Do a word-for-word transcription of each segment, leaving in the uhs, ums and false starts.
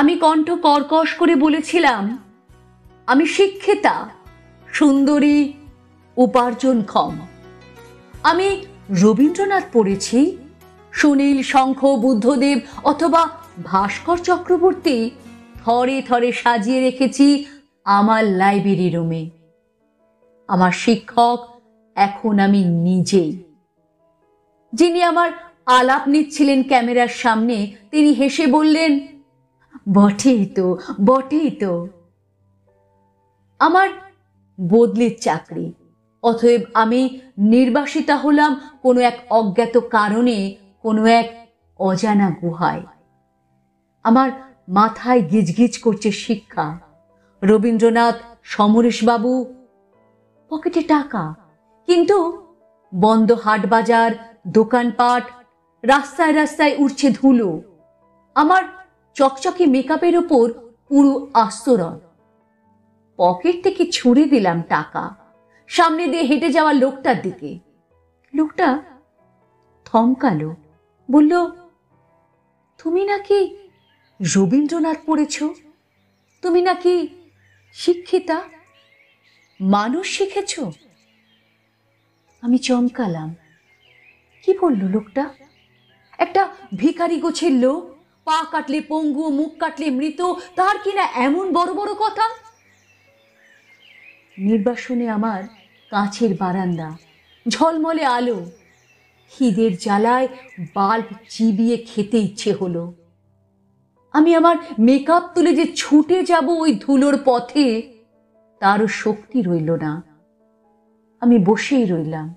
আমি কণ্ঠ কর্কশ করে বলেছিলাম, আমি শিক্ষিতা, সুন্দরী, উপার্জনক্ষম। আমি রবীন্দ্রনাথ পড়েছি, সুনীল শঙ্খ, বুদ্ধদেব অথবা ভাস্কর চক্রবর্তী থরে থরে সাজিয়ে রেখেছি আমার লাইব্রেরি রুমে। আমার শিক্ষক এখন আমি নিজেই। যিনি আমার আলাপ নিচ্ছিলেন ক্যামেরার সামনে, তিনি হেসে বললেন, বটেই তো, বটেই তো। আমার বদলির চাকরি, অতএব আমি নির্বাসিতা হলাম কোনো এক অজ্ঞাত কারণে, কোনো এক অজানা গুহায়। আমার মাথায় গিজগিজ করছে শিক্ষা, রবীন্দ্রনাথ, সমরেশবাবু, পকেটে টাকা, কিন্তু বন্ধ হাটবাজার, দোকানপাট, রাস্তায় রাস্তায় উঠছে ধুলো। আমার চকচকে মেকআপের ওপর পুরো আস্তরণ। পকেট থেকে ছুঁড়ে দিলাম টাকা সামনে দিয়ে হেঁটে যাওয়া লোকটার দিকে। লোকটা থমকালো, বলল, তুমি নাকি রবীন্দ্রনাথ পড়েছ, তুমি নাকি শিক্ষিতা, মানুষ শিখেছ। আমি চমকালাম। কি বলল লোকটা? একটা ভিখারি গোছের লোক, পা কাটলে পঙ্গু, মুখ কাটলে মৃত, তার কিনা এমন বড় বড় কথা। নির্বাসনে আমার কাঁচের বারান্দা, ঝলমলে আলো, খিদের জ্বালায় বাল্ব চিবিয়ে খেতে ইচ্ছে হলো। আমি আমার মেকআপ তুলে যে ছুটে যাব ওই ধুলোর পথে, তারও শক্তি রইল না। আমি বসেই রইলাম।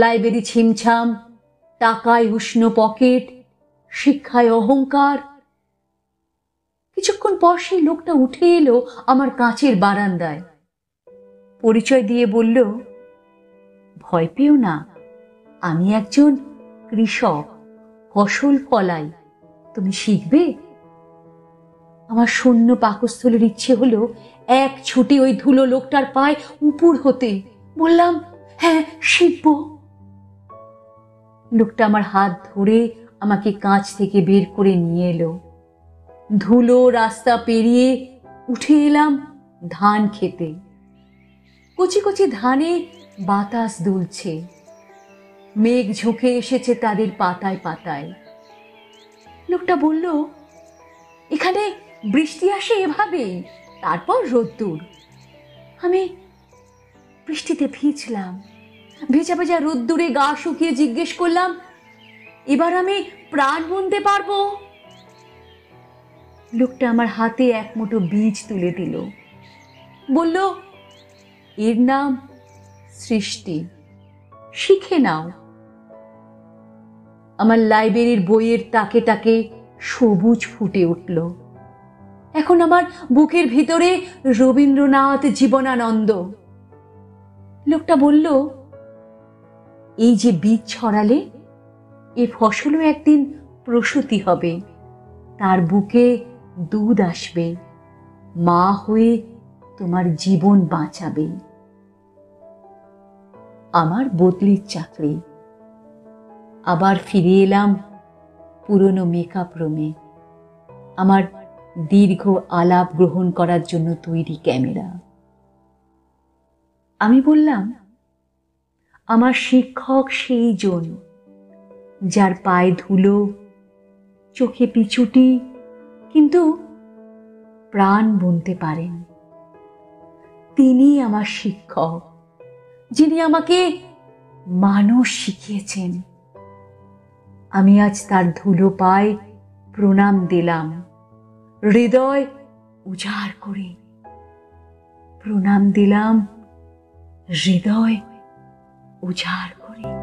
লাইব্রেরি ছিমছাম, টাকায় উষ্ণ পকেট, শিক্ষায় অহংকার। কিছুক্ষণ পর সেই লোকটা উঠে এলো আমার কাঁচের বারান্দায়, পরিচয় দিয়ে বলল, ভয় পেও না, আমি একজন কৃষক, ফসল ফলাই, তুমি শিখবে। আমার শূন্য পাকস্থলের ইচ্ছে হলো এক ছুটি ওই ধুলো লোকটার পায়ে উপুর হতে। বললাম, হ্যাঁ, শিখব। লোকটা আমার হাত ধরে আমাকে কাঁচ থেকে বের করে নিয়ে এলো। ধুলো রাস্তা পেরিয়ে উঠে এলাম ধান খেতে। কচি কচি ধানে বাতাস দুলছে, মেঘ ঝুঁকে এসেছে তাদের পাতায় পাতায়। লোকটা বলল, এখানে বৃষ্টি আসে এভাবেই, তারপর রোদ্দুর। আমি বৃষ্টিতে ভিজলাম। ভেজা ভেজা রোদ্দুরে গা শুকিয়ে জিজ্ঞেস করলাম, এবার আমি প্রাণ বুনতে পারবো? লোকটা আমার হাতে এক মুঠো বীজ তুলে দিল, বলল, এর নাম সৃষ্টি, শিখে নাও। আমার লাইব্রেরির বইয়ের তাকে তাকে সবুজ ফুটে উঠল। এখন আমার বুকের ভিতরে রবীন্দ্রনাথ, জীবনানন্দ। লোকটা বলল, এই যে বীজ ছড়ালে, এ ফসলও একদিন প্রসূতি হবে, তার বুকে দুধ আসবে, মা হয়ে তোমার জীবন বাঁচাবে। আমার বদলির চাকরি। আবার ফিরে এলাম পুরনো মেকআপ রুমে, আমার দীর্ঘ আলাপ গ্রহণ করার জন্য তৈরি ক্যামেরা। আমি বললাম, আমার শিক্ষক সেই জন, যার পায়ে ধুলো, চোখে পিছুটি, কিন্তু প্রাণ বুনতে পারেন। তিনি আমার শিক্ষক, যিনি আমাকে মানুষ শিখিয়েছেন। আমি আজ তার ধুলো পায়ে প্রণাম দিলাম, হৃদয় উজাড় করে প্রণাম দিলাম, হৃদয় উজাড় করে।